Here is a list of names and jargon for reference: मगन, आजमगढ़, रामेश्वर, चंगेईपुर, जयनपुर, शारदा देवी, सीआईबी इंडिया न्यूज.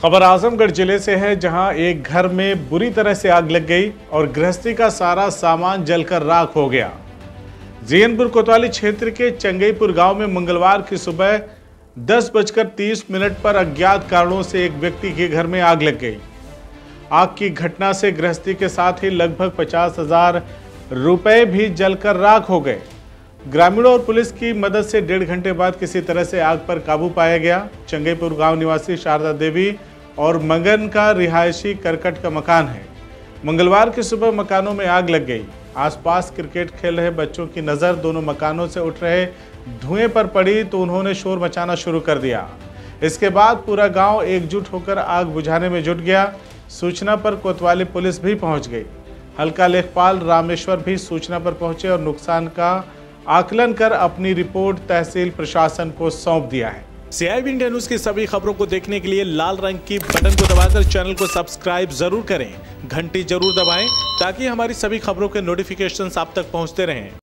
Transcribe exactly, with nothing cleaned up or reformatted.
खबर आजमगढ़ जिले से है, जहां एक घर में बुरी तरह से आग लग गई और गृहस्थी का सारा सामान जलकर राख हो गया। जयनपुर कोतवाली क्षेत्र के चंगेईपुर गांव में मंगलवार की सुबह दस बजकर तीस मिनट पर अज्ञात कारणों से एक व्यक्ति के घर में आग लग गई। आग की घटना से गृहस्थी के साथ ही लगभग पचास हजार रुपये भी जलकर राख हो गए। ग्रामीणों और पुलिस की मदद से डेढ़ घंटे बाद किसी तरह से आग पर काबू पाया गया। चंगेईपुर गांव निवासी शारदा देवी और मगन का रिहायशी करकट का मकान है। मंगलवार की सुबह मकानों में आग लग गई। आसपास क्रिकेट खेल रहे बच्चों की नज़र दोनों मकानों से उठ रहे धुएं पर पड़ी तो उन्होंने शोर मचाना शुरू कर दिया। इसके बाद पूरा गाँव एकजुट होकर आग बुझाने में जुट गया। सूचना पर कोतवाली पुलिस भी पहुँच गई। हल्का लेखपाल रामेश्वर भी सूचना पर पहुँचे और नुकसान का आकलन कर अपनी रिपोर्ट तहसील प्रशासन को सौंप दिया है। सीआईबी इंडिया न्यूज की सभी खबरों को देखने के लिए लाल रंग की बटन को दबाकर चैनल को सब्सक्राइब जरूर करें, घंटी जरूर दबाएं ताकि हमारी सभी खबरों के नोटिफिकेशंस आप तक पहुंचते रहें।